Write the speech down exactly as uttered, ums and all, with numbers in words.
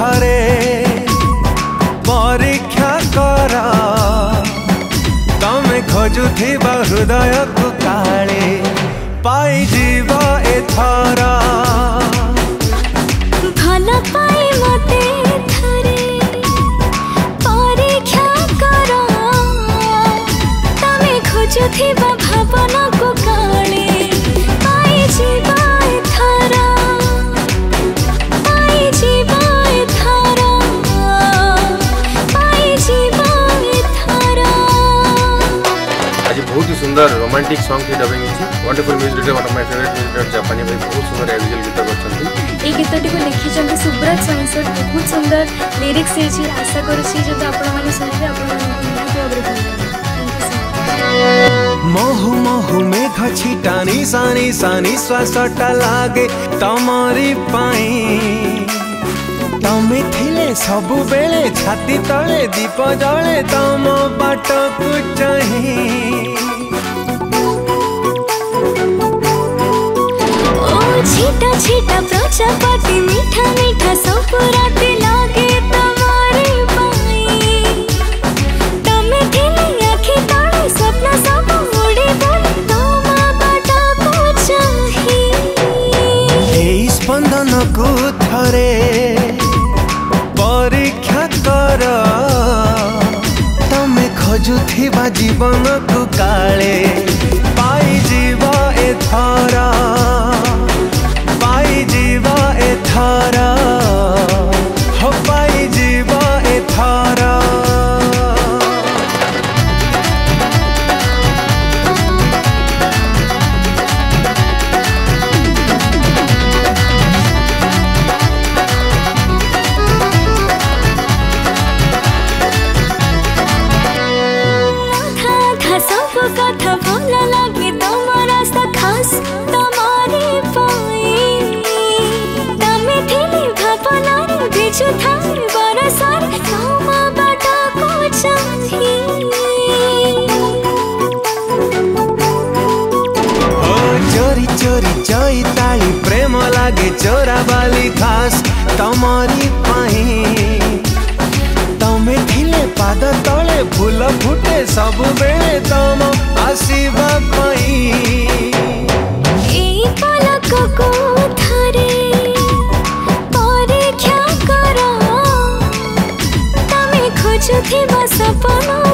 ठारे परीक्षा करा तमे खोजुथिबा हृदय को काले पाई जीवा एथरा भला पाई मते थारे परीक्षा करा तमे खोजुथिबा भावना को काले पाई जीवा एथरा बहुत ही सुंदर रोमांटिक सॉन्ग की डबिंग है। Wonderful music one of my favourite music जापानी भाई बहुत सुंदर एविजुअल गीत करछन। ए गीत टी को लिखि छन सुब्रत संसर बहुत सुंदर लिरिक्स है जी। आशा करछि जे आपण माने सुनबे आपण माने मोहु मोहु में घछि टानी सानी सानी श्वासटा लागे तमरी पाई तमे थिले सब बेले छाती तले दीप जले तम बाट को चाहि छीटा छीटा प्रजापति मीठा मीठा सौरात लागे तुम्हारी पाई तमे दिल आखे तले सपना सब उड़े बोले तुम बाट को चाहि हे स्पंदन को थारे परीक्षा कर तमे खोजुथिबा जीवन को काले पाई जीवा एथरा पाई जीवा एथरा हो पाई जीवा एथरा। चोरावाली खास तमरी पाई तमे थिले पाद तले फूल फुटे सब बेले तम आसीबा पाई एई पलक को थारे परीक्षा करा तमे खोजुथिबा सपना।